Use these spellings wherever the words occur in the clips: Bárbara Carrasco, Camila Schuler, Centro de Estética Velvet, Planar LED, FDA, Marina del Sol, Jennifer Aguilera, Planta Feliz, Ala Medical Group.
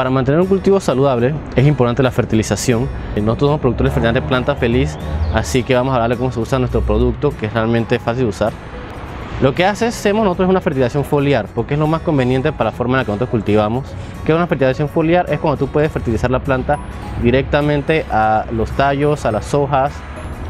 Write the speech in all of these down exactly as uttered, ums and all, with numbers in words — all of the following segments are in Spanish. Para mantener un cultivo saludable es importante la fertilización. Nosotros somos productores de fertilizante Planta Feliz, así que vamos a hablarle cómo se usa nuestro producto, que es realmente fácil de usar. Lo que hacemos nosotros es una fertilización foliar, porque es lo más conveniente para la forma en la que nosotros cultivamos. ¿Qué es una fertilización foliar? Es cuando tú puedes fertilizar la planta directamente a los tallos, a las hojas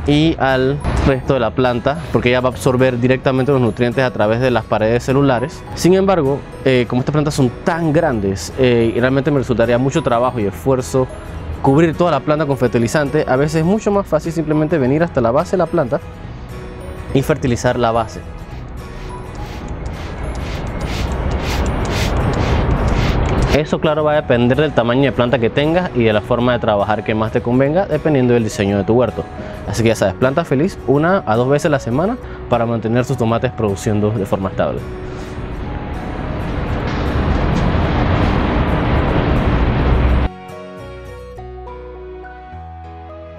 y al resto de la planta, porque ella va a absorber directamente los nutrientes a través de las paredes celulares. Sin embargo, eh, como estas plantas son tan grandes eh, y realmente me resultaría mucho trabajo y esfuerzo cubrir toda la planta con fertilizante, a veces es mucho más fácil simplemente venir hasta la base de la planta y fertilizar la base. Eso, claro, va a depender del tamaño de planta que tengas y de la forma de trabajar que más te convenga, dependiendo del diseño de tu huerto. Así que ya sabes, Planta Feliz una a dos veces a la semana para mantener sus tomates produciendo de forma estable.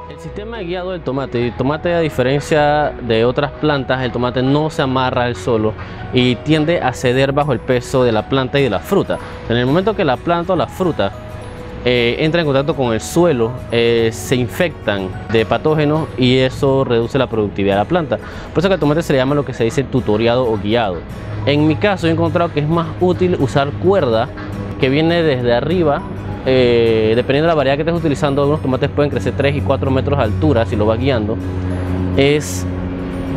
El sistema de guiado del tomate. El tomate, a diferencia de otras plantas, el tomate no se amarra él solo y tiende a ceder bajo el peso de la planta y de la fruta. En el momento que la planta o la fruta eh, entra en contacto con el suelo, eh, se infectan de patógenos y eso reduce la productividad de la planta. Por eso que al tomate se le llama lo que se dice tutoreado o guiado. En mi caso he encontrado que es más útil usar cuerda que viene desde arriba. Eh, dependiendo de la variedad que estés utilizando, algunos tomates pueden crecer tres y cuatro metros de altura si lo vas guiando. Es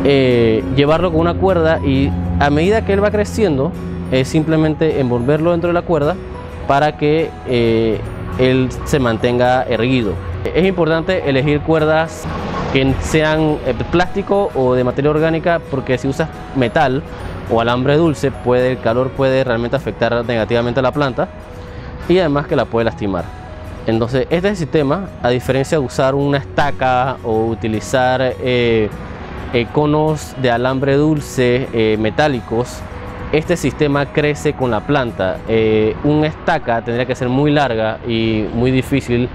eh, llevarlo con una cuerda y a medida que él va creciendo, es simplemente envolverlo dentro de la cuerda para que eh, él se mantenga erguido. Es importante elegir cuerdas que sean plástico o de materia orgánica, porque si usas metal o alambre dulce, puede, el calor puede realmente afectar negativamente a la planta y además que la puede lastimar. Entonces este sistema, a diferencia de usar una estaca o utilizar eh, eh, conos de alambre dulce eh, metálicos, este sistema crece con la planta. Eh, una estaca tendría que ser muy larga y muy difícil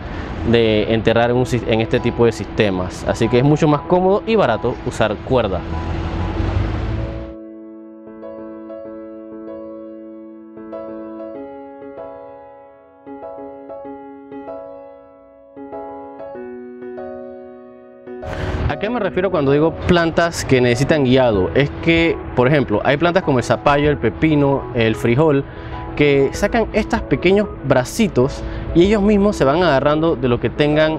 de enterrar en, un, en este tipo de sistemas, así que es mucho más cómodo y barato usar cuerda. ¿A qué me refiero cuando digo plantas que necesitan guiado? Es que, por ejemplo, hay plantas como el zapallo, el pepino, el frijol, que sacan estos pequeños bracitos y ellos mismos se van agarrando de lo que tengan uh,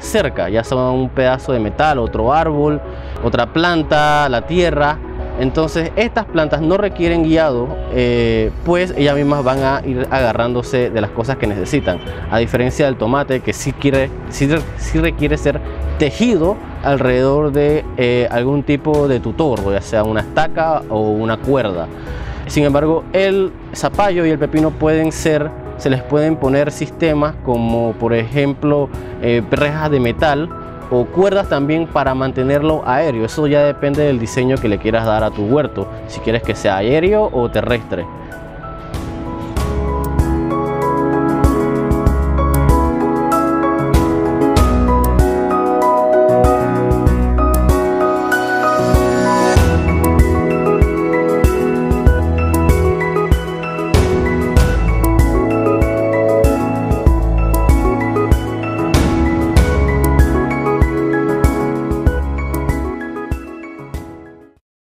cerca, ya sea un pedazo de metal, otro árbol, otra planta, la tierra. Entonces estas plantas no requieren guiado, eh, pues ellas mismas van a ir agarrándose de las cosas que necesitan, a diferencia del tomate, que sí, quiere, sí, sí requiere ser tejido alrededor de eh, algún tipo de tutor, ya sea una estaca o una cuerda. Sin embargo, el zapallo y el pepino pueden ser, se les pueden poner sistemas como por ejemplo eh, rejas de metal o cuerdas también para mantenerlo aéreo. Eso ya depende del diseño que le quieras dar a tu huerto, si quieres que sea aéreo o terrestre.